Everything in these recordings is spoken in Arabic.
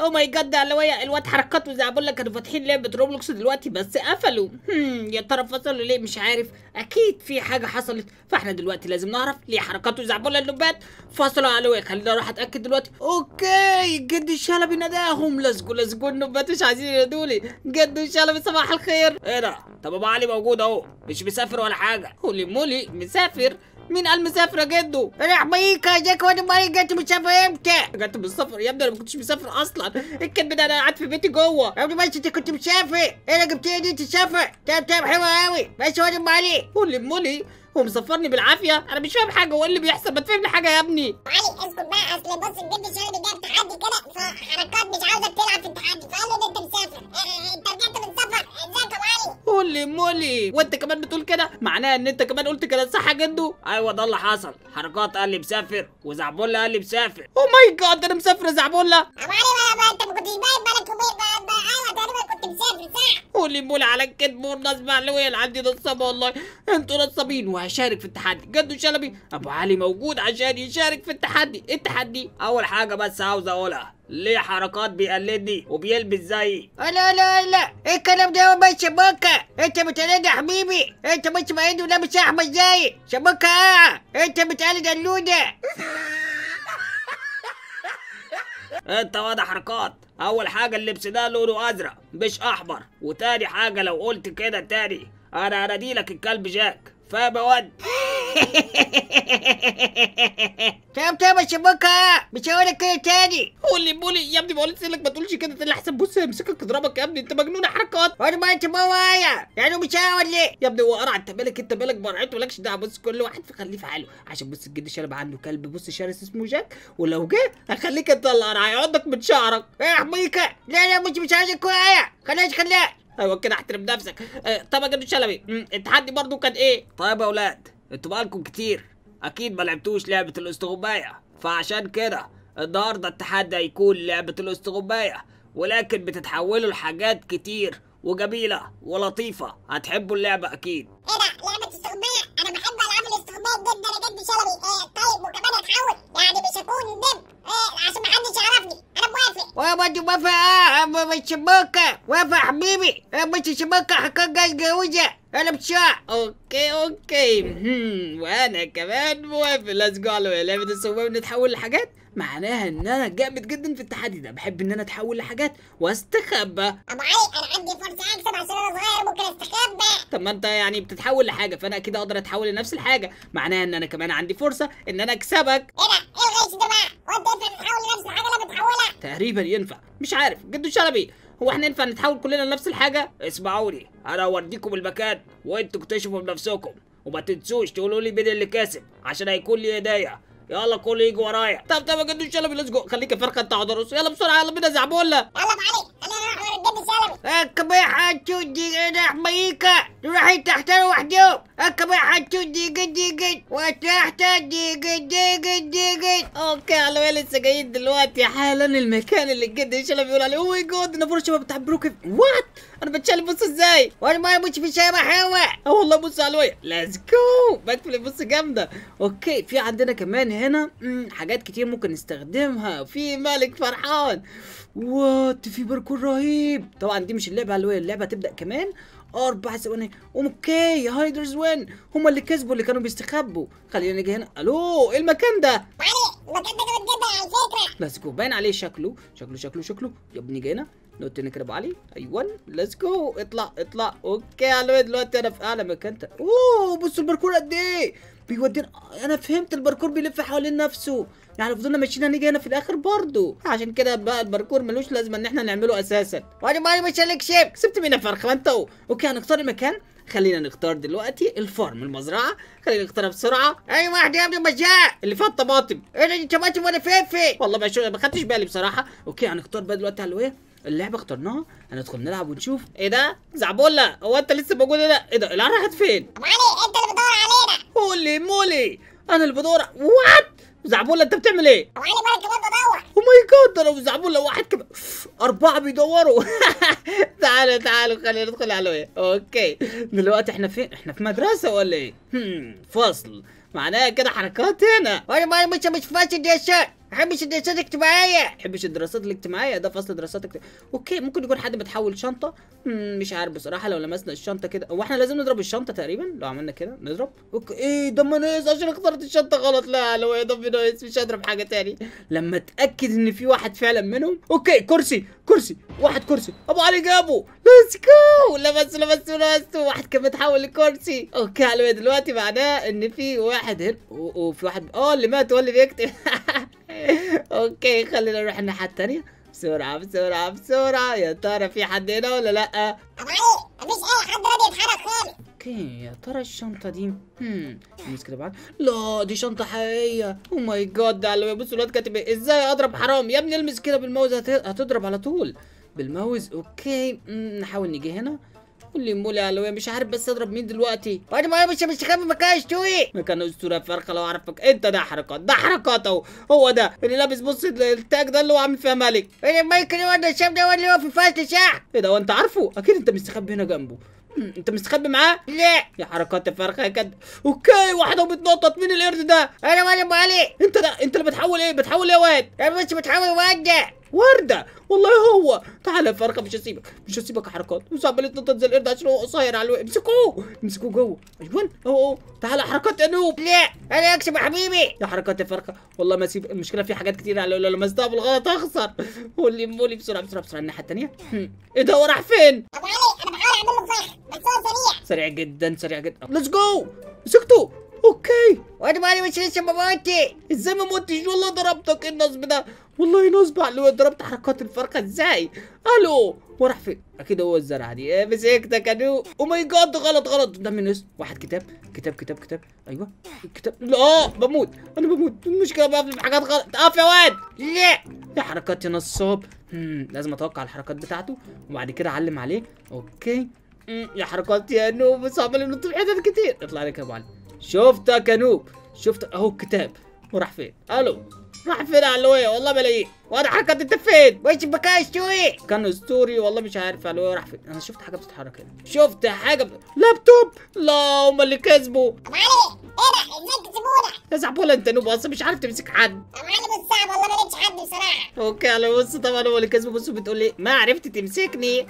او ماي جاد، ده علويا الواد حركاته زي بقول لك كانوا فاتحين لعبه روبلوكس دلوقتي بس قفلوا. يا ترى فصلوا ليه؟ مش عارف، اكيد في حاجه حصلت، فاحنا دلوقتي لازم نعرف ليه حركاته زعبوله اللبات فصلوا علويا. خلينا اروح اتاكد دلوقتي. اوكي، جد الشلبي ناداهم، لزقوا لزقوا النبات مش عايزين ينادوا لي. جد الشلبي صباح الخير. ايه ده؟ طب ابو علي موجود اهو، مش مسافر ولا حاجه. هولي مولي مسافر؟ مين قال مسافر يا جدو؟ راح بيك يا جاك وانا مالي، جت مسافر امتى؟ جت بالسفر يا ابني، انا ما كنتش مسافر اصلا، الكلب ده انا قاعد في بيتي جوه. يا ابني ماشي انت كنت مسافر، ايه اللي جبتني دي تسافر؟ تمام حلو قوي، ماشي وانا مالي. قول لي مولي هو مسافرني بالعافيه، انا مش فاهم حاجه، هو ايه اللي بيحصل؟ ما تفهمني حاجه يا ابني. علي اسكت بقى، اصل بص الجد الشلبي ده تحدي كده، فحركات مش عاوزه تلعب في التحدي، فقال لي انت مسافر، انت رجعت من السفر، ازيك يا ابو علي؟ قولي مولي، وانت كمان بتقول كده؟ معناها ان انت كمان قلت كده صح يا جدو؟ ايوه ده اللي حصل، حركات قال لي مسافر وزعبوله قال لي مسافر. او ماي جاد، انا مسافر يا زعبوله؟ ابو علي بقى انت ما كنتش باين بالك يومين، ايوه تقريبا كنت مسافر صح؟ قولي مولي على الكذب والنصب، علويا عندي نصابه والله، انتوا نصابين. وهشارك في التحدي، جدو الشلبي ابو علي موجود عشان يشارك في التحدي. التحدي اول حاجه بس عاوز اقولها، ليه حركات بيقلدني وبيلبس زيي؟ لا لا لا، ايه الكلام ده يا باشا شباكه؟ انت بتقلدني يا حبيبي، انت مش بعيد ولابس احمر زيي شباكه، انت بتقلد اللوده. انت واضح حركات، اول حاجه اللبس ده لونه ازرق مش احمر، وتاني حاجه لو قلت كده تاني انا هرديلك الكلب جاك، فاهم يا واد؟ تمام يا شباكه، مش هقول لك كده تاني. قولي بولي يا ابني، ما قلتش لك ما تقولش كده تاني احسن، بص همسكك اضربك يا ابني، انت مجنون حركات. وانا ما انت موايا يعني مش هقول ليه يا ابني، هو قرع؟ انت مالك، انت مالك برعته مالكش دعوه، بص كل واحد خليه في حاله، عشان بص الجد شارب عنده كلب بص شرس اسمه جاك، ولو جه هخليك انت اللي قرع، هيقعدك من شعرك. ايه يا حميكه؟ لا لا مش عايزك كوايا، خلاش ايوه كده، احترم نفسك. طب يا جدو الشلبي التحدي برضو كان ايه؟ طيب يا اولاد، انتوا بقالكم كتير اكيد ما لعبتوش لعبه الاستغمايه، فعشان كده النهارده التحدي هيكون لعبه الاستغمايه، ولكن بتتحولوا لحاجات كتير وجميله ولطيفه، هتحبوا اللعبه اكيد. ايه ده لعبه الاستغمايه؟ انا بحب العاب الاستغمايه جدا يا جدو الشلبي. طيب وكمان هتحول، يعني مش هكون نمت عشان محدش يعرفني. انا موافق. وبرضه موافق. مش شباكه، وافق حبيبي، مش شباكه حكايه جاي جوزه انا بشع. اوكي وانا كمان موافق، ليتس جو على لعبه السواق بنتحول لحاجات، معناها ان انا جامد جدا في التحدي ده، بحب ان انا اتحول لحاجات واستخبى. ابو علي انا عندي فرصه اكسب عشان انا صغير ممكن استخبى. طب ما انت يعني بتتحول لحاجه، فانا اكيد اقدر اتحول لنفس الحاجه، معناها ان انا كمان عندي فرصه ان انا اكسبك. ايه ده؟ ايه الغش ده بقى؟ وانت ينفع تتحول لنفس الحاجه اللي انا بتحولها؟ تقريبا ينفع، مش عارف. جدو الشلبي هو احنا ينفع نتحول كلنا لنفس الحاجه؟ اسمعوني انا هوديكم المكان وانتوا اكتشفوا بنفسكم، وما تنسوش تقولوا لي مين اللي كاسب عشان هيكون لي هديه. يلا كله يجي ورايا. طب يا جدو الشلبي ليتس جو، خليك يا فرخه انت عض الرؤوس، يلا بسرعه يلا بينا يا زعبوله. يلا معلش انا هروح ورا الجد الشلبي. اركب يا حتو دي انا حميكه، روح انت احترم وحدهم. اركب يا حتو دي جد وتحت دي جد. اوكي يا علويا، لسه جايين دلوقتي حالا المكان اللي الجد الشلبي بيقول عليه. او ماي جاد، انا فرشه بتاع بروكن، وات انا بتشلب بص ازاي وانا ما مش في شبح هوا. والله بص يا علويا ليتس جو، بكفل بص جامده. اوكي في عندنا كمان هنا حاجات كتير ممكن نستخدمها في ملك فرحان. وات في باركور رهيب، طبعا دي مش اللعبه علويا، اللعبه تبدا كمان 4 ثواني. اوكي هايدرز وين، هم اللي كسبوا اللي كانوا بيستخبوا. خلينا نيجي هنا. الو ايه المكان ده؟ المكان ده جامد جدا على فكره، ليتس جو، باين عليه شكله يا ابني. جينا نوت نكرب عليه، ايوه ليتس جو، اطلع. اوكي يا علويا دلوقتي انا في اعلى مكان. اوه بصوا الباركور قد ايه بيودينا، انا فهمت الباركور بيلف حوالين نفسه، يعني فضلنا ماشيين هنيجي هنا في الاخر برضه، عشان كده بقى الباركور ملوش لازمه ان احنا نعمله اساسا. وانا مالي مش هلك شيب، كسبت مين يا فرخه ما انت اهو. اوكي هنختار المكان، خلينا نختار دلوقتي الفارم المزرعه، خلينا نختارها بسرعه. اي واحد يا ابني مجاء اللي فيها الطماطم. ايه ده طماطم ولا فلفل؟ والله ما خدتش بالي بصراحه. اوكي هنختار بقى دلوقتي علويا اللعبه، اخترناها هندخل نلعب ونشوف. ايه ده زعبوله؟ هو انت لسه موجود هنا؟ ايه ده العيال راحت فين؟ ابو علي انت اللي بتدور علينا. هولي مولي انا اللي بدور، وات زعبوله انت بتعمل ايه؟ ابو علي بقى كمان بدور. او ماي جاد، ده لو زعبوله واحد كمان 4 بيدوروا. تعالوا خلينا ندخل علويا. اوكي دلوقتي احنا فين؟ احنا في مدرسه ولا ايه؟ فصل معناها كده حركات هنا. وانا مش فاشل الدراسات، ما بحبش الدراسات الاجتماعيه، ما بحبش الدراسات الاجتماعيه. ده فصل دراسات اجتماعيه. اوكي ممكن يكون حد بتحول شنطه، مش عارف بصراحه. لو لمسنا الشنطه كده، هو احنا لازم نضرب الشنطه تقريبا. لو عملنا كده نضرب. اوكي ايه ده، ما ناقص عشان اخترت الشنطه غلط. لا لو ايه ده ناقص، مش هضرب حاجه تاني لما اتاكد ان في واحد فعلا منهم. اوكي كرسي كرسي، واحد كرسي، ابو علي جابه، ليتس جو. لمسته واحد كان بيتحول لكرسي. اوكي حلو، دلوقتي معناه ان في واحد هنا وفي واحد اللي مات واللي بيكتب اوكي خلينا نروح الناحيه الثانيه بسرعه بسرعه بسرعه. يا ترى في حد هنا ولا لا؟ طبعا مفيش اي حد راضي يتحرك خالص. اوكي يا ترى الشنطه دي نمسك كده بعد. لا دي شنطه حقيقيه. او ماي جاد، ده اللي بيبص الواد كاتب ازاي اضرب حرام يا ابني. المس كده بالماوس هتضرب على طول بالماوس. اوكي نحاول نيجي هنا. قولي مولي علوية، مش عارف بس اضرب مين دلوقتي. وانا ما مش خايف مكان اشتوي، مكان اسطوره فرخه لو اعرفك انت. ده حركات، ده حركات اهو. هو ده اللي لابس، بص التاج ده اللي هو عامل فيها ملك. ايه المايك اللي ورا الشام ده اللي هو في فصل شعر؟ ايه ده وانت عارفه؟ اكيد انت مستخبي هنا جنبه. انت مستخبي معاه؟ لا يا حركات الفرخه يا كده. اوكي واحده وبتنطط، مين القرد ده؟ انا ابو علي. انت ده انت اللي بتحول ايه؟ بتحول ايه يا واد؟ انا مش بتحول واد ده ورده والله. هو تعالى يا فرخه، مش هسيبك يا حركات. بص عمال يتنطط زي القرد عشان هو قصير على الوقت. امسكوه جوه. ايوه اهو تعالى حركات يا نوب. لا انا اكسب يا حبيبي يا حركات يا فرخه. والله ما اسيب. المشكله في حاجات كتير، لو لمستها بالغلط هخسر. قولي مولي بسرعه بسرعه بسرعه الناحيه الثانيه. ايه ده هو راح فين؟ ابو علي انا بحاول اعمل لك زخ بس هو سريع جدا. ليتس جو، مسكته. اوكي وانا مالي مش لسه ما موتتش. ازاي ما موتتش؟ والله ضربتك. ايه النصب ده؟ والله نصب على ضربت حركات الفرخه ازاي؟ الو وراح فين؟ اكيد هو الزرعه دي. مسكتك يا نو. او ماي جاد غلط. ده من اسم واحد كتاب. ايوه الكتاب. لا بموت. المشكله بقفل في حاجات غلط. اقف يا واد. لا يا حركات يا نصاب. لازم اتوقع الحركات بتاعته وبعد كده اعلم عليه. اوكي يا حركات يا نو بس عمال ينط في حتت كتير. اطلع لك يا ابو علي. شفتك يا نوب، شفتك اهو. الكتاب وراح فين؟ الو راح فين علوية؟ والله ما الاقيه. وانا حركات انت فين؟ وش بكاش شوي؟ كان اسطوري والله مش عارف علوية راح فين. انا شفت حاجه بتتحرك هنا، شفت حاجه لابتوب. لا هم اللي كسبوا. طب علي ايه ده؟ ازاي كسبونا؟ يا زعبوله انت نوب اصلا مش عارف تمسك حد. طب علي بص صعب والله ما لقيتش حد بصراحه. اوكي علوية بص طبعا هو اللي كسبوا. بص بتقول لي ما عرفت تمسكني.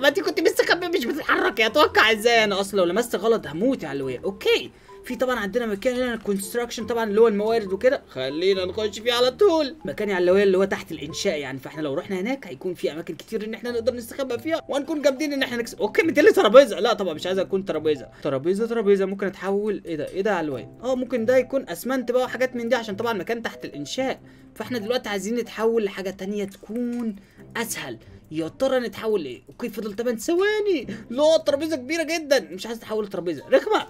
ما انت كنت مستخبي مش بتتحرك. اتوقع ازاي انا اصلا لو لمست غلط هموت يا علوية. اوكي في طبعا عندنا مكان هنا الكونستراكشن طبعا اللي هو الموارد وكده، خلينا نخش فيه على طول. مكان علوية اللي هو تحت الانشاء يعني، فاحنا لو رحنا هناك هيكون في اماكن كتير ان احنا نقدر نستخبى فيها وهنكون جامدين ان احنا نكسب. اوكي مديلي ترابيزه. لا طبعا مش عايز اكون ترابيزه. ممكن اتحول. ايه ده علوية؟ ممكن ده يكون اسمنت بقى وحاجات من دي عشان طبعا مكان تحت الانشاء. فاحنا دلوقتي عايزين نتحول لحاجه ثانيه تكون اسهل. يا ترى نتحول لايه؟ اوكي فضل 8 ثواني. لا ترابيزه كبيره جدا، مش عايز اتحول لترابيزه رخمه.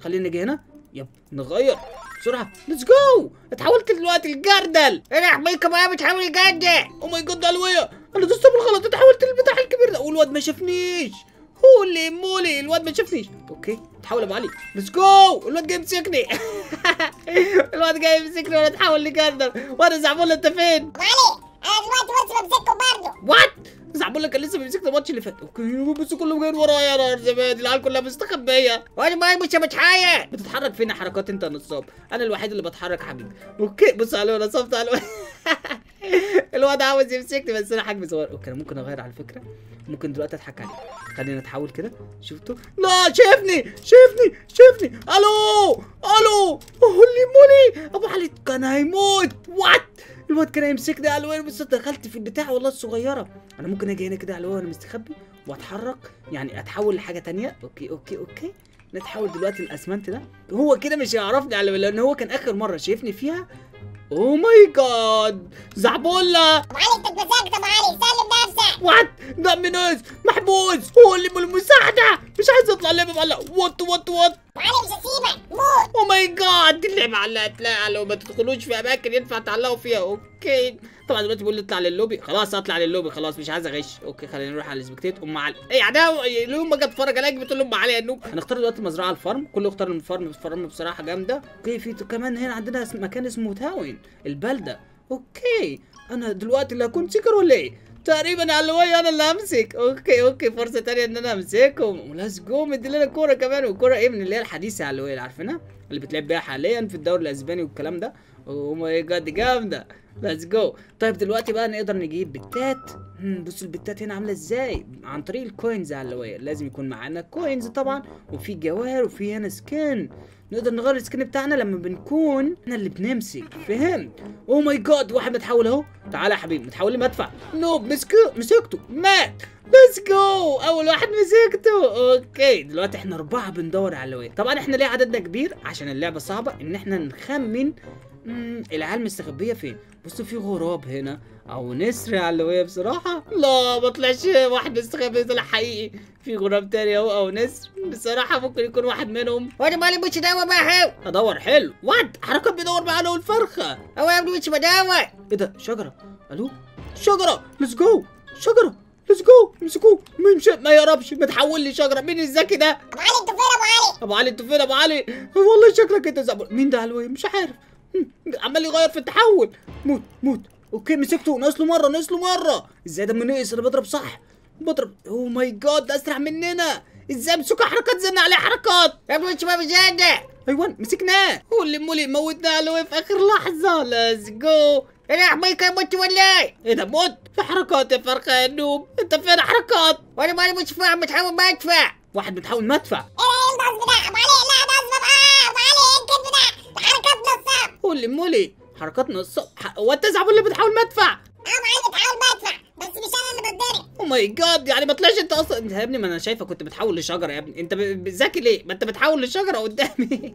خلينا نجي هنا يب نغير بسرعه. ليتس جو. اتحولت دلوقتي الجردل. انا حميكه بقى بتحاول الجردل. او ماي جاد علوية انا دوست بالغلط، اتحولت للبتاع الكبير ده والواد ما شافنيش. هولي مولي الواد ما شافنيش. اوكي اتحول ابو علي. ليتس جو. الواد جاي يمسكني الواد جاي يمسكني وانا اتحول لجردل. وانا زعبول انت فين؟ ابو علي انا دلوقتي بس بمسكه برضه. وات زعبولة كان لسه بيمسكنا الماتش اللي فات. اوكي بس كلهم جايين ورايا. يا نهار زبادي العيال كلها مستخبيه. وانا ما مش بتحايل. بتتحرك فين يا حركات انت يا نصاب؟ انا الوحيد اللي بتحرك حبيبي. اوكي بص على انا صفت على الواد عاوز يمسكني بس انا حجم صغير. اوكي انا ممكن اغير على فكره، ممكن دلوقتي اضحك عليه. خلينا نتحول كده. شفته؟ لا شافني. الو هولي مولي ابو علي كان هيموت. وات الواد كان هيمسكني يا علوية بس دخلت في البتاع والله الصغيره. انا ممكن اجي هنا كده علوية وانا مستخبي واتحرك يعني اتحول لحاجه ثانيه. اوكي نتحول دلوقتي الاسمنت ده. هو كده مش هيعرفني علوية لان هو كان اخر مره شايفني فيها. اوه ماي جاد زعبوله. ابو علي انت اتمسكت. ابو علي سلم نفسك. وات دم ناس محبوس. هو اللي المساعده مش عايز اطلع. اللعبه معلقه. وات ابو علي مش هسيبك موت. اوه ماي جاد اللعبه علقت. لا لو ما تدخلوش في اماكن ينفع تعلقوا فيها. اوكي طبعا دلوقتي بيقول لي اطلع لللوبي. خلاص اطلع لللوبي خلاص مش عايز اغش. اوكي خلينا نروح على السبكتيت. ام علي ايه يعني لو ما جت اتفرج عليك بتقول لهم علي يا نوب. هنختار دلوقتي مزرعه الفارم. كله اختار الفارم بصراحه جامده. اوكي في كمان هنا عندنا مكان اسمه تاون البلده. اوكي انا دلوقتي اللي هكون سكر ولا ايه؟ تقريبا علوية انا اللي همسك. اوكي فرصه ثانيه ان انا امسكهم. ليتس جو. مدي لنا كوره كمان. والكوره ايه من اللي هي الحديثه علوية اللي عارفينها. اللي بتلعب بيها حاليا في الدوري الاسباني والكلام ده. او ماي جاد جامده، ليتس جو. طيب دلوقتي بقى نقدر نجيب بتات. بصوا البتات هنا عامله ازاي، عن طريق الكوينز على اللواير. لازم يكون معانا كوينز طبعا، وفي جواهر، وفي هنا سكين نقدر نغير السكين بتاعنا لما بنكون احنا اللي بنمسك، فهمت؟ او ماي جاد، واحد متحول اهو. تعالى يا حبيبي، متحول مدفع. نوب مسكته مات. ليتس جو، اول واحد مسكته. اوكي دلوقتي احنا 4 بندور على اللواير. طبعا احنا ليه عددنا كبير عشان اللعبه صعبه ان احنا نخمن العيال مستخبيه فين. بصوا في غراب هنا او نسر على اللواية. بصراحه لا ما طلعش واحد مستخبي، طلع حقيقي. في غراب تاني اهو او نسر، بصراحه ممكن يكون واحد منهم. وانا مالي مش دعوه بقى، هاو ادور. حلو واد حركات بيدور بقى له الفرخه. او يا ابني مش بدور. ايه ده؟ شجره. الو شجره، ليتس جو. شجره ليتس جو، امسكوه. ما يقربش، ما تحول لي شجره. مين الذكي ده؟ ابو علي انت فين؟ ابو علي والله شكلك انت زبر. مين ده على اللواية؟ مش عارف، عمال يغير في التحول. موت. اوكي مسكته، ناقص له مره. ازاي ده ما نقص؟ انا بضرب صح. اوه ماي جاد، ده اسرع مننا. ازاي امسكه؟ حركات زدنا عليه حركات يا ابني. شباب جدع، ايوه مسكناه. هو اللي مولي موتناه اللي في اخر لحظه. ليتس جو. ايه يا حبيبي مت ولا ايه؟ ايه ده مت؟ في حركات يا فرخه يا نوب، انت فين حركات؟ وانا مالي مش فاهم. بتحاول مدفع، واحد بتحاول مدفع. ايه الباص بتاع ابو علي؟ لا ده اصبر ابو علي، ايه الكذب ده؟ ده حركات نصاب. قول مولي حركات نصاب. هو انت زعبول اللي بتحاول مدفع؟ ابو علي بتحاول مدفع بس مش انا اللي بتضرب. او ماي جاد، يعني ما طلعش انت اصلا. انت يا ابني ما انا شايفه كنت بتحول لشجره يا ابني. انت ذكي ليه؟ ما انت بتحول لشجره قدامي.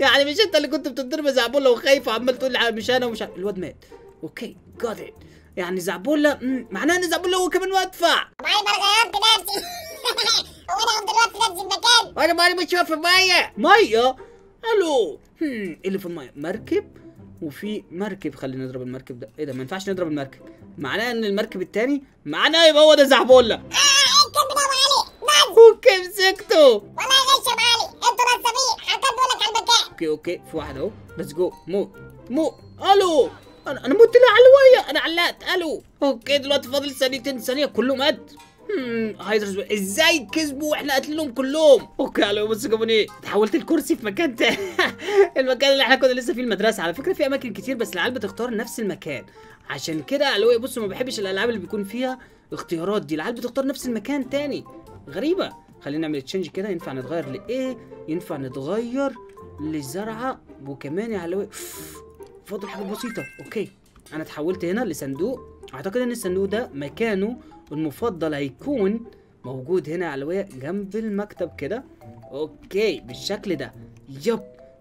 يعني مش انت اللي كنت بتضرب زعبوله وخايف وعمال تقول مش انا ومش الواد مات. اوكي جاد ات، يعني زعبوله معناها ان زعبوله هو كمان مدفع. معايا بقى غيرت نفسي. هو انا دلوقتي نفس المكان. وانا مالي بتشوف ميه. الو اللي في الميه مركب، وفي مركب. خلينا نضرب المركب ده. ايه ده؟ ما ينفعش نضرب المركب، معناه ان المركب الثاني معناه يبقى هو ده زعبوله. الكلب ده ابو علي. اوكي مسكته. والله غش يا علي، انتوا نصابين. حكيت بقول لك على المكان. اوكي في واحد اهو. ليتس جو. مو الو، انا مت على اللواية، انا علقت. الو اوكي دلوقتي فاضل ثانيتين كله مات. هايدرز ازاي كسبوا واحنا قاتلينهم كلهم؟ اوكي الو بصوا جابوني ايه؟ تحولت الكرسي في مكان تاني. المكان اللي احنا كنا لسه فيه المدرسه. على فكره في اماكن كتير بس العيال بتختار نفس المكان، عشان كده الو بصوا ما بحبش الالعاب اللي بيكون فيها اختيارات دي. العيال بتختار نفس المكان تاني، غريبه. خلينا نعمل تشينج كده. ينفع نتغير لايه؟ ينفع نتغير لزرعه. وكمان يا علوي فاضل حاجه بسيطه. اوكي انا اتحولت هنا لصندوق. اعتقد ان الصندوق ده مكانه المفضل هيكون موجود هنا علوية جنب المكتب كده. اوكي بالشكل ده. يب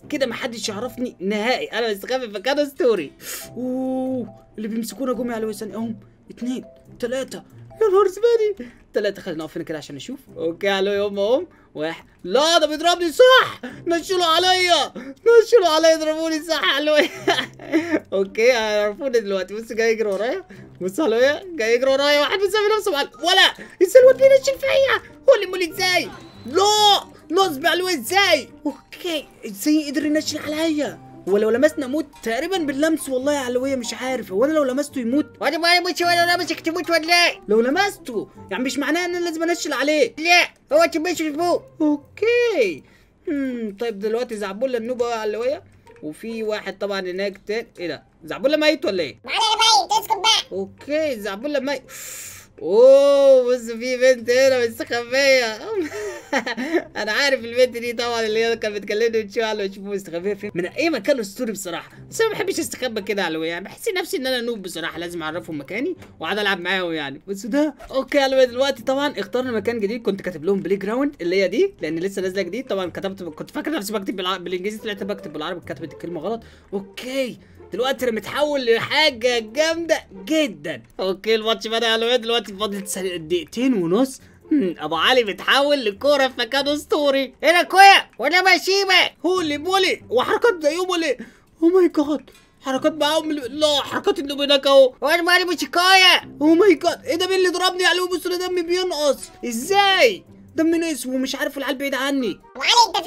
كده محدش يعرفني نهائي، انا مستخبي في مكان اسطوري. اوه اللي بيمسكونا جم يا علوية. ثانية اهم 2 3. يا نهار زبادي 3. خلينا نقف هنا كده عشان نشوف. اوكي علوية هم واحد. لا ده بيضربني صح. نشلوا عليا ضربوني صح علوية. اوكي هيعرفوني دلوقتي. بص جاي يجري ورايا. بص علوية جاي يجري ورايا. واحد مسمي نفسه ولا ازاي الواد بينشل فيا؟ هو اللي مولي ازاي؟ لا نصب علوية ازاي؟ اوكي ازاي قدر ينشل عليا؟ هو لو لمسنا موت تقريبا باللمس. والله يا علوية مش عارف. هو انا لو لمسته يموت؟ وانا ما يموتش. ولا لمسك تموت ولا ايه؟ لو لمسته يعني مش معناه ان انا لازم انشل عليه. لا هو انت مش فوق. اوكي طيب دلوقتي زعبوله النوب اهو يا علوية، وفي واحد طبعا هناك تاني. ايه ده؟ زعبوله ميت ولا ايه؟ معانا ميت. اسكت بقى. اوكي زعبوله ميت. اوه بصوا في بنت هنا مستخبيه. انا عارف البنت دي طبعا، اللي هي كانت بتكلمني من شويه. على شوفوا مستخبيه فين من اي مكان اسطوري بصراحه. بس انا ما بحبش استخبى كده علوية، يعني بحس نفسي ان انا نوب بصراحه. لازم اعرفهم مكاني واقعد العب معاهم يعني. بصوا ده. اوكي علوية دلوقتي طبعا اخترنا مكان جديد. كنت كاتب لهم بلاي جراوند اللي هي دي لان لسه نازله جديد. طبعا كنت فاكر نفسي بكتب بالانجليزي، طلعت بكتب بالعربي، كتبت الكلمه غلط. اوكي دلوقتي انا متحول لحاجه جامده جدا. اوكي الماتش بدا يا علوية. دلوقتي فاضلت 2.5 دقيقة. ابو علي بيتحول لكوره في مكان اسطوري. هنا كوره وانا بشيبه. هولي مولي وحركات زيهم ولا ايه؟ او ماي جاد حركات معاهم. لا حركات النوب هناك اهو. وانا مالي مش كوره. او ماي جاد ايه ده؟ مين اللي ضربني يا علوية؟ بصوا دمي بينقص ازاي؟ دم نقص ومش عارف العيال بعيد عني. ابو علي انت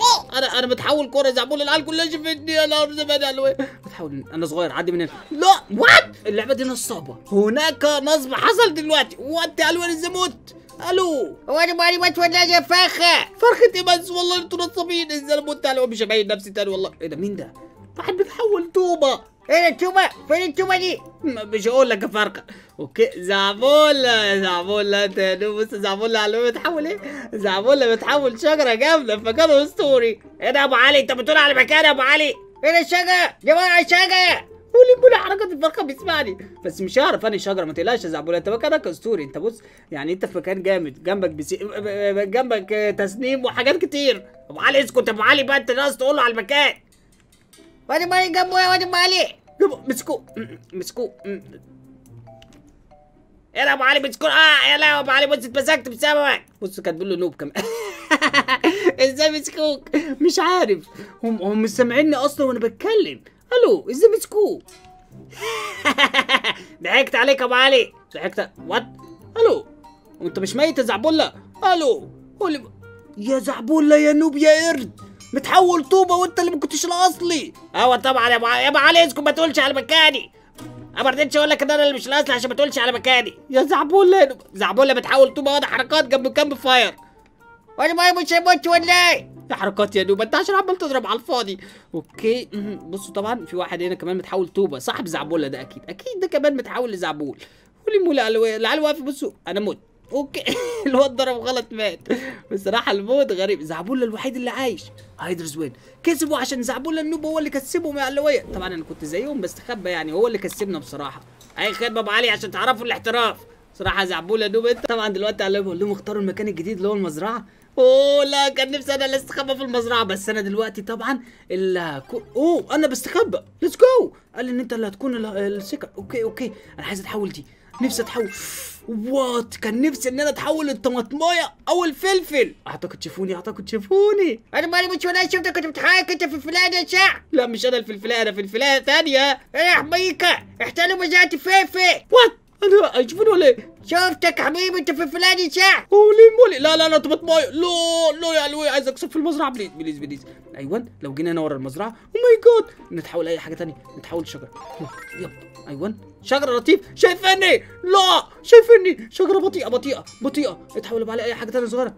فين؟ انا متحول كوره زعبول. العيال كلها شافتني. يا نهار زبادي يا علوية. بتحاول انا صغير عدي من هنا. لا وات اللعبه دي نصابه. هناك نصب حصل دلوقتي. وات يا علوية ازاي مت؟ الو وانا مالي ما تولى يا فخه فرخه بس والله انتوا نصابين الزلمه انت على مش باين نفسي تاني والله. ايه ده مين ده؟ واحد بيتحول توبه. ايه التوبه؟ فين التوبه دي؟ مش هقول لك يا فرخه. اوكي زعبوله زعبوله تاني بص زعبوله على ما بيتحول ايه؟ زعبوله بيتحول شجره جامده فكان اسطوري. ايه ده يا ابو علي؟ انت بتقول على مكان يا ابو علي؟ ايه الشجره؟ يا ابو الشجره قولي بقول حركات الفرخه بيسمعني بس مش هعرف اني شجره. ما تقلقش يا زعبوله انت مكانك اسطوري. انت بص يعني انت في مكان جامد جنبك جنبك تسنيم وحاجات كتير. ابو علي اسكت. ابو علي بقى انت ناقص تقول له على المكان. وادي مالي جنبه يا وادي مالي جنبه. مسكوه مسكوه. ايه يا ابو علي مسكوه؟ اه يلا يا ابو علي بص اتمسكت بسببك. بص كاتبين له نوب كمان. ازاي مسكوك؟ مش عارف هم مش سامعيني اصلا وانا بتكلم. الو ازاي مسكوه؟ ضحكت عليك يا ابو علي ضحكت. وات الو وانت مش ميت يا زعبوله؟ الو قولي يا زعبوله يا نوب يا قرد متحول طوبه وانت اللي ما كنتش الاصلي. ايوه طبعا يا ابو علي. يا ابو علي اسكت ما تقولش على مكاني. انا ما رضيتش اقول لك ان انا اللي مش الاصلي عشان ما تقولش على مكاني. يا زعبوله يا نوب. زعبوله بتحول طوبه واضح حركات جنب كامب فاير. وانا ما مش هيموت ولا ايه؟ حركات يا نوبه انت عشان عمال تضرب على الفاضي. اوكي بصوا طبعا في واحد هنا كمان متحول توبه صاحب زعبوله ده اكيد اكيد ده كمان متحول لزعبول. قولي مولا العيال واقف. بصوا انا مت. اوكي الواد ضرب غلط مات. بصراحه الموت غريب. زعبوله الوحيد اللي عايش. هيدرز وين كسبوا عشان زعبوله النوبه هو اللي كسبهم يا علويه. طبعا انا كنت زيهم بس خبى يعني هو اللي كسبنا بصراحه. اي خدمه ابو علي عشان تعرفوا الاحتراف صراحه. زعبوله نوبه انت طبعا دلوقتي علويه بقول لهم اختاروا المكان الجديد اللي هو المزرعه. اوه لا كان نفسي انا اللي استخبى في المزرعه بس انا دلوقتي طبعا اوه انا بستخبى. ليتس جو. قال لي ان انت اللي هتكون السكر. اوكي انا عايز اتحول دي. نفسي اتحول. وات كان نفسي ان انا اتحول للطماطمايه او الفلفل. اعتقد شافوني. انا مالي مش وانا شفتك كنت بتحاكي انت فلفلايه يا شعب. لا مش انا الفلفلايه انا فلفلايه ثانيه. ايه يا حميكه احتلوا مزرعه الفلفل. وات انا شوفوني ولا ايه؟ شفتك يا حبيبي انت في فلاني ساعة. قولي مولي لا لا لا طب ماي لا يا علوي عايز اكسب في المزرعه بليز بليز بليز. ايوه لو جينا هنا ورا المزرعه او ماي جاد نتحول اي حاجه ثانيه. نتحول شجره يلا. ايوه شجره لطيف. شايفني شجره بطيئه. اتحول بقى على اي حاجه ثانيه صغيره.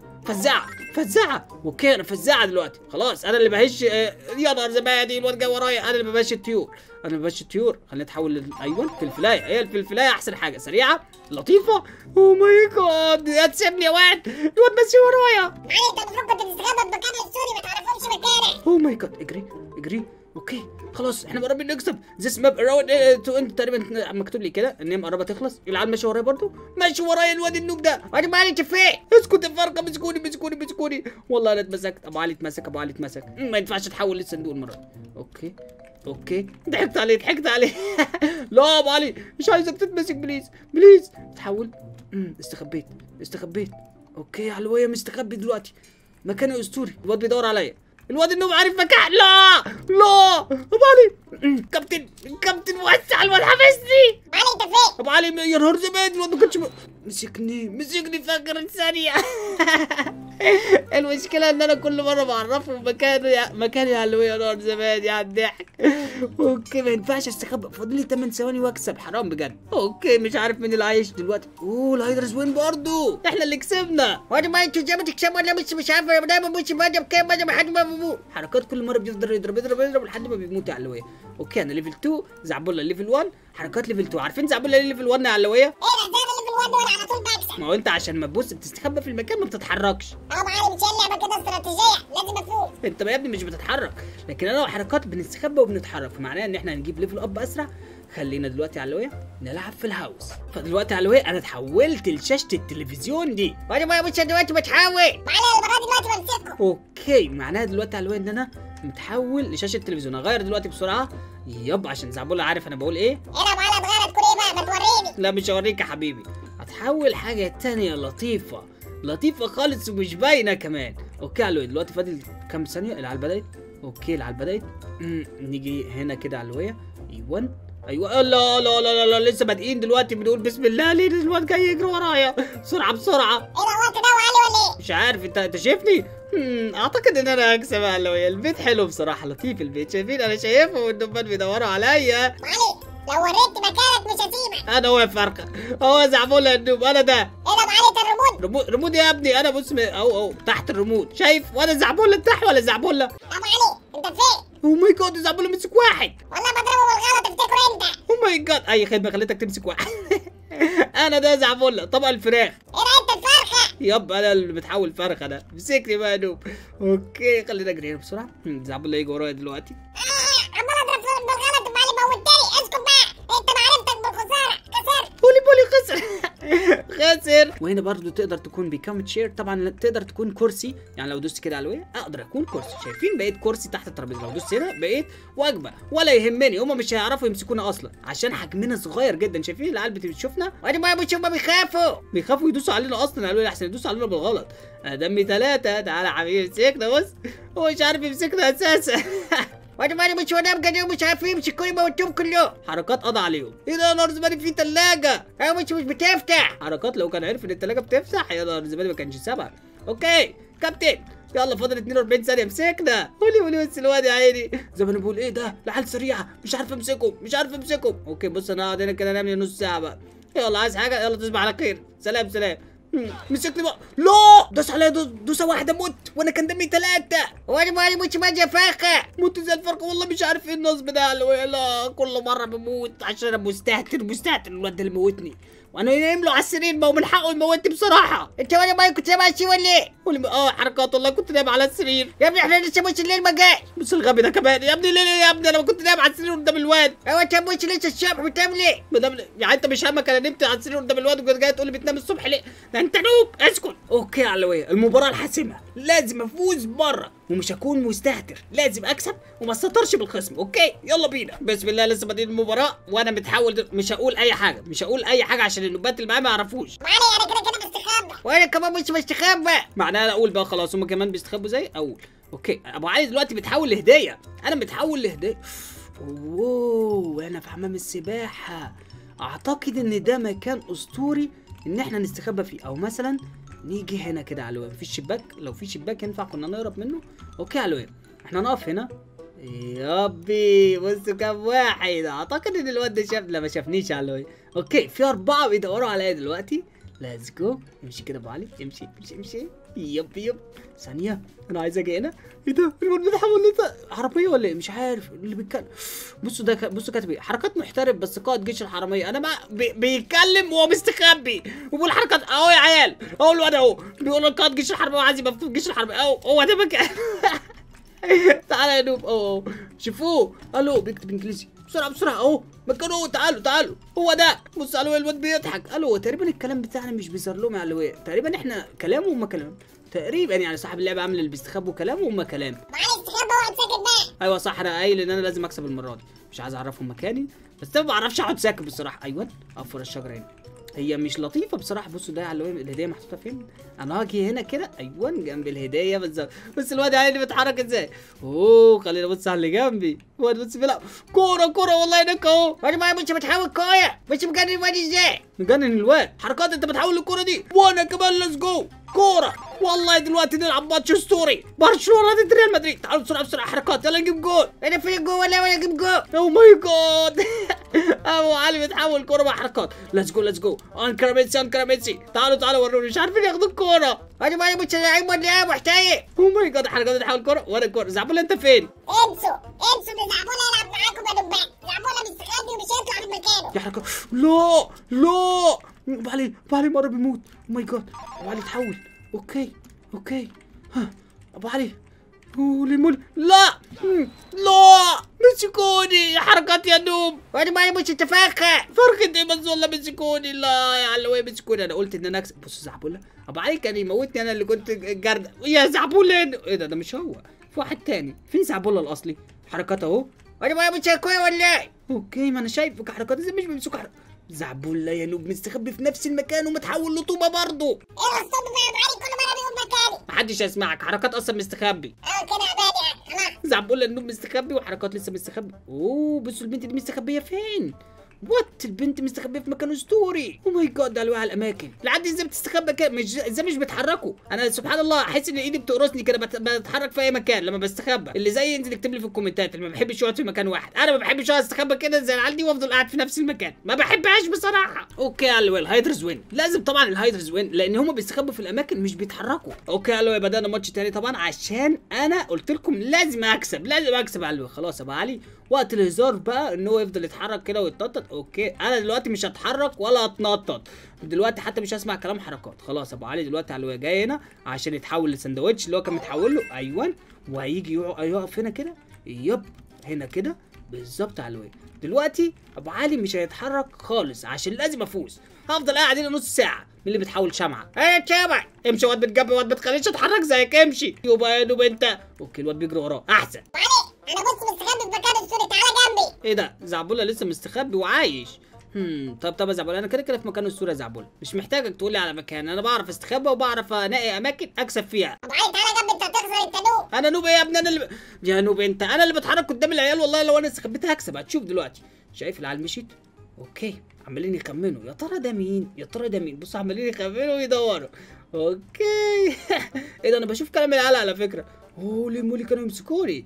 فزاعه. اوكي انا فزاعه دلوقتي خلاص. انا اللي بهش يا نهار زبادي الواد جاي ورايا. انا اللي بهش الطيور. خلينا نتحول ايوه الفلفلايه. هي الفلفلايه احسن حاجه سريعه لطيفه. او ماي جاد هتسيبني يا واد. الواد ماشي ورايا. عادي انت كنت بتستخبى في مكان السوري ما تعرفهمش مكانك. او ماي جاد اجري. اوكي خلاص احنا قربين نكسب. ذيس ماب اراوند انت تقريبا مكتوب لي كده ان هي مقربه تخلص. العيال ماشي ورايا برضه. ماشي ورايا الواد النوب ده. انا مالي تفاح. اسكت يا فرقه مسكوني. والله انا اتمسكت. ابو علي اتمسك. ما ينفعش اتحول للصندوق المره دي. اوكي ضحكت عليه. لا يا ابو علي مش عايزك تتمسك بليز. اتحول. استخبيت. اوكي يا علويه مستخبي دلوقتي مكانه اسطوري. الواد بيدور عليا. الواد النوب عارف مكان. لا ابو علي. كابتن وسع الواد حبسني. ابو علي انت فين؟ ابو علي يا نهار زبادي الواد ما كانش مسكني فاكر ثانيه. المشكله ان انا كل مره بعرفه مكاني على اللي يا نهار زبادي على الضحك. اوكي ما ينفعش استخبى. فاضل لي 8 ثواني واكسب حرام بجد. اوكي مش عارف مين اللي عايش دلوقتي. اوه الهيدرز وين برضه. احنا اللي كسبنا. وانا ما انتوا ازاي بتكسبوا ولا مش عارف انا دايما بمشي بقدم كام بقدم لحد ما بموت. حركات كل مره بيفضل يضرب لحد ما بيموت يا علويه. اوكي انا ليفل 2 زعبوله ليفل 1 حركات ليفل 2. عارفين زعبوله ليفل 1 يا علويه؟ ايه ده ليفل 1 وانا على طول بكسب. ما هو انت عشان ما تبص بتستخبى في المكان ما بتتحركش. اه معلم مش لعبه كده استراتيجيه لازم افوز. انت يا ابني مش بتتحرك لكن انا وحركات بنستخبى وبنتحرك فمعناها ان احنا هنجيب ليفل اب اسرع. خلينا دلوقتي يا علويه نلعب في الهاوس. فدلوقتي يا علويه انا اتحولت لشاشه التلفزيون دي. وانا ما مش دلوقتي بتحول. تعالى المره دلوقتي بمسككم. اوكي معناها دلوقتي يا علويه ان انا متحول لشاشه التلفزيون. هغير دلوقتي بسرعه يب عشان زعبوله عارف انا بقول ايه. انا يا معلم اتغيرت كل ايه بقى ما توريني. لا مش هوريك يا حبيبي. هتحول حاجه ثانيه لطيفه خالص ومش باينه كمان. اوكي يا علويه دلوقتي فاضل كام ثانيه العيال بدات. اوكي العيال بدات. نيجي هنا كده يا علويه. ايوه لا لا لا لا لسه بادئين دلوقتي بنقول بسم الله. ليه الواد جاي يجري ورايا بسرعه. ايه الوقت ده وعلي ولا ايه؟ مش عارف انت شايفني. اعتقد ان انا هكسب يا علويه. البيت حلو بصراحه لطيف. البيت شايفين انا شايفهم والدبان بيدوروا عليا. لو وريت مكانك مش هسيبك. انا هو يا فرقه هو زعبوله النوب انا ده. ايه ده يا علي ترمون ريموت ريموت يا ابني. انا بص اهو تحت الريموت شايف، ولا زعبوله تحت ولا زعبوله. ابو علي انت فين؟ او ماي جاد زعبوله مسك واحد والله بضربه بالغلط افتكره انت. او ماي جاد اي خدمه خليتك تمسك واحد. انا ده زعبوله طبق الفراخ. ايه انت الفرخه؟ يب انا اللي بتحول فرخه ده. مسكني بقى نوب. اوكي خلينا نجري بسرعه. زعبوله هيجي ورايا دلوقتي. عمال اضرب بالغلط وبعد ما موتني. اسكت بقى انت معرفتك بالخساره. خسر بولي بولي خسر. خاسر. وهنا برضو تقدر تكون بيكام تشير، طبعا تقدر تكون كرسي، يعني لو دوست كده على الوية اقدر اكون كرسي. شايفين بقيت كرسي تحت الترابيزه، لو دوست هنا بقيت وجبه ولا يهمني، هما مش هيعرفوا يمسكونا اصلا عشان حجمنا صغير جدا. شايفين العيال بتشوفنا وادي بقى بتشوفنا بيخافوا يدوسوا علينا اصلا. قالوا لي احسن يدوسوا علينا بالغلط. انا دمي ثلاثه. تعالى يا حبيبي امسكنا. بص هو مش عارف يمسكنا اساسا. وادي بقى مش وانا بجد مش عارف يمسكوني، بموتهم كلهم. حركات قضى عليهم. ايه ده يا نهار زبالي في ثلاجه؟ هي مش بتفتح. حركات لو كان عارف ان الثلاجه بتفتح يا نهار زبالي ما كانش سابها. اوكي كابتن يلا فاضل 42 ثانيه مسكنا. قولي قولي بس الواد يا عيني. زي ما انا بقول ايه ده؟ العيال سريعه مش عارف امسكهم مش عارف امسكهم. اوكي بص انا هقعد هنا كده نعمل نص ساعه بقى. يلا عايز حاجه؟ يلا تصبح على خير. سلام سلام. مسكني بقى. لا دوس عليا دوسه واحده موت وانا كان دمي ثلاثه. وانا ما موتش يا فاخه موت زي الفرخه والله. مش عارف ايه النصب ده. لا كل مره بموت عشان انا مستهتر الواد اللي موتني وانا نايم له على السرير. ما هو من حقه يموتني بصراحه. انت وانا ما كنت نايم على السرير ولا ايه؟ حركات والله كنت نايم على السرير يا ابني. احنا لسه مش الليل ما جاش. بص الغبي ده كمان يا ابني. ليه يا ابني انا ما كنت نايم على السرير قدام الواد. هو انت مش لسه الصبح بتنام ليه؟ مدام يعني انت مش همك انا نمت على السرير قدام الواد وكنت جاي تقول لي بتنام الصبح ليه؟ ده انت نوب. اسكت. اوكي يا علويه المباراه الحاسمه لازم افوز مره ومش هكون مستهتر. لازم اكسب وما استهترش بالخصم. اوكي يلا بينا بسم الله. لسه بادئين المباراه وانا متحول. مش هقول اي حاجه عشان النوبات اللي معايا ما يعرفوش. انا كده بستخبى وانا كمان مش بستخبى. معناها انا اقول بقى خلاص هم كمان بيستخبوا زي اول. اوكي ابو علي دلوقتي بيتحول لهديه. انا متحول لهديه. اوه انا في حمام السباحه. اعتقد ان ده مكان اسطوري ان احنا نستخبى فيه، او مثلا نيجي هنا كده على الويب. مفيش شباك؟ لو في شباك ينفع كنا نهرب منه. اوكي على الويب احنا نقف هنا. يابي بصوا كام واحد. اعتقد ان الواد ده شاف. لا ما شافنيش على الويب. اوكي في 4 بيدوروا عليا دلوقتي. ليتس جو. امشي كده ابو علي امشي امشي امشي. يب ثانيه انا عايز اجي هنا. ايه ده الواد بيتحول حراميه ولا ايه؟ مش عارف اللي بيتكلم. بصوا ده بصوا كاتب ايه. حركات محترف بس قائد جيش الحراميه. انا ما بيتكلم وهو مستخبي وبيقول حركات اهو يا عيال اهو الواد اهو بيقول قائد جيش الحراميه وعايز يبقى في جيش الحراميه اهو هو ده مكان. تعالى يا نوب اهو شوفوه. الو بيكتب انجليزي بسرعه بسرعه اهو مكانه. تعالوا تعالوا هو ده. بص الو الواد بيضحك. الو تقريبا الكلام بتاعنا مش بيظهر لهم يا الو. تقريبا احنا كلام وهم كلام تقريبا. يعني صاحب اللعبه عامل اللي بيستخبوا كلام وهم كلام. معلش استخبى واقعد ساكت بقى. ايوه صح انا قايل ان انا لازم اكسب المره دي. مش عايز اعرفهم مكاني بس انا ما بعرفش اقعد ساكت بصراحه. ايوه اقف ورا الشجره هنا. هي مش لطيفه بصراحه. بصوا ده على الهديه محطوطه فين. انا هاجي هنا كده ايوه جنب الهديه بالظبط. بص الواد عيني بيتحرك ازاي. اوه خلينا نبص على اللي جنبي. الواد بص بيلعب كوره والله هناك اهو. وانا معايا مش بتحول كوره. مش مجنن الواد ازاي؟ مجنن الواد. حركات انت بتحول الكوره دي وانا كمان ليتس جو كوره والله. دلوقتي نلعب ماتش اسطوري برشلونه ضد ريال مدريد. تعالوا بسرعه بسرعه حركات يلا نجيب جول. انا فين جول ولا اجيب جول. او ماي جاد ابو علي بيتحول كوره مع حركات. ليتس جو ليتس جو. انكر ميسي انكر ميسي. تعالوا وروني مش عارفين ياخدوا الكوره. انا معايا مش لاعب ولا ايه محتاج. او ماي جاد حركات بتحول كوره وانا الكوره. زعبوله انت فين؟ انسوا زعبوله يلعب معاكم يا دبان. زعبوله مستخبي ومش هيطلع من مكانه. يا حركات لا ابو علي مره بيموت. او ماي جاد ابو علي اتحول. اوكي ها ابو علي وليمول. لا مسكوني يا حركات يا نوم. وانا معايا مش تفاخه فرخه ايه بس والله مسكوني. لا يا علوي مسكوني. انا قلت ان انا اكسب. بص زعبوله ابو علي كان يموتني انا اللي كنت جارده يا زعبوله. ايه ده مش هو في واحد تاني. فين زعبوله الاصلي؟ حركات اهو. وانا معايا مش كويس ولا ايه؟ اوكي ما انا شايفك. حركات ازاي مش بيمسكوا حركات. زعبوله يا نوب مستخبي في نفس المكان ومتحول لطوبه برضه. ايه الاسطوبه يا ابو علي كل مره بيقول مكاني. محدش هيسمعك. حركات اصلا مستخبي. كده عبادي خلاص. زعبوله النوب مستخبي وحركات لسه مستخبي. اوه بصوا البنت دي مستخبيه فين؟ وات البنت مستخبيه في مكان اسطوري. او ماي جاد ده على الاماكن. العيال دي ازاي بتستخبى كده؟ مش ازاي مش بيتحركوا؟ انا سبحان الله احس ان ايدي بتقرصني كده، بتحرك في اي مكان لما بستخبى. اللي زي ينزل يكتب لي في الكومنتات، اللي ما بحبش يقعد في مكان واحد. انا ما بحبش اقعد استخبى كده زي العيال دي وافضل قاعد في نفس المكان، ما بحبهاش بصراحه. اوكي يا الو الهايدرز وين. لازم طبعا الهايدرز وين لان هم بيستخبوا في الاماكن مش بيتحركوا. اوكي يا الو بدانا ماتش تاني طبعا عشان انا قلت لكم لازم اكسب، لازم اكسب يا الو. خلاص يا ابو علي وقت الهزار بقى ان هو يفضل يتحرك كده ويتنطط. اوكي انا دلوقتي مش هتحرك ولا هتنطط دلوقتي، حتى مش هسمع كلام حركات. خلاص ابو علي دلوقتي على الواد جاي هنا عشان يتحول لساندوتش اللي هو كان متحول له. ايوه وهيجي يقف هنا كده، يب هنا كده بالظبط على الواد. دلوقتي ابو علي مش هيتحرك خالص عشان لازم افوز. هفضل قاعد هنا نص ساعه. مين اللي بتحول شمعه؟ ايه شمعه؟ امشي واد بتجبر واد ما تخليش اتحرك زيك، امشي يبقى يا دوب انت. اوكي الواد بيجري وراه احسن. انا بص مستخبي في مكان السوري، تعالى جنبي. ايه ده؟ زعبوله لسه مستخبي وعايش. طب يا زعبوله انا كده كده في مكان السوري يا زعبوله، مش محتاجك تقول لي على مكان، انا بعرف استخبى وبعرف انقي اماكن اكسب فيها. طب عادي تعالى جنبي، انت هتخسر انت نوب. انا نوب ايه يا ابني؟ انا اللي يا نوب انت، انا اللي بتحرك قدام العيال والله. لو انا استخبيت هكسب، هتشوف دلوقتي. شايف العيال مشيت؟ اوكي عمالين يخمنوا يا ترى ده مين؟ يا ترى ده مين؟ بص عمالين يخمنوا ويدوروا. اوكي ايه ده؟ انا بشوف كلام العيال على فكره. هولي مولي كانوا يمسكوني.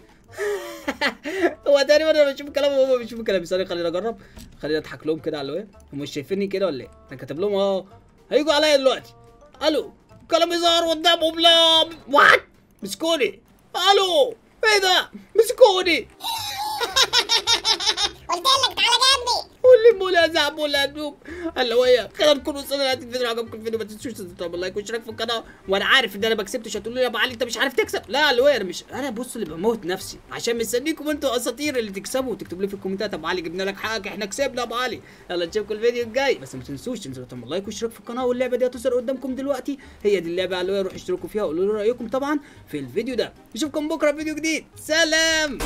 هو تقريبا انا بشوف كلامهم وهم بيشوفوا كلامي. ثانية خليني اجرب، خليني اضحك لهم كده على الواد. هم مش شايفيني كده ولا ايه؟ انا كاتب لهم اهو هيجوا عليا دلوقتي. الو كلامي ظهر قدامهم. لا وات مسكوني. الو ايه ده؟ مسكوني. قلت لك تعالى جنبي. قول لي يا زعبوله نوب. هلاويه خلينا نكون وصلنا لنهايه الفيديو. عجبكم الفيديو ما تنسوش تضغطوا لايك واشتراك في القناه. وانا عارف ان انا ما كسبتش، هتقولوا لي يا ابو علي انت مش عارف تكسب. لا هلاويه انا مش، انا بص اللي بموت نفسي عشان مستنيكم انتوا اساطير اللي تكسبوا وتكتبوا لي في الكومنتات يا ابو علي جبنا لك حقك، احنا كسبنا يا ابو علي. يلا نشوفكم الفيديو الجاي، بس ما تنسوش تضغطوا لايك واشتراك في القناه. واللعبه دي هتظهر قدامكم دلوقتي، هي دي اللعبه هلاويه، روحوا اشتركوا فيها وقولوا لي رايكم طبعا في الفيديو ده. نشوفكم بكره فيديو جديد، سلام.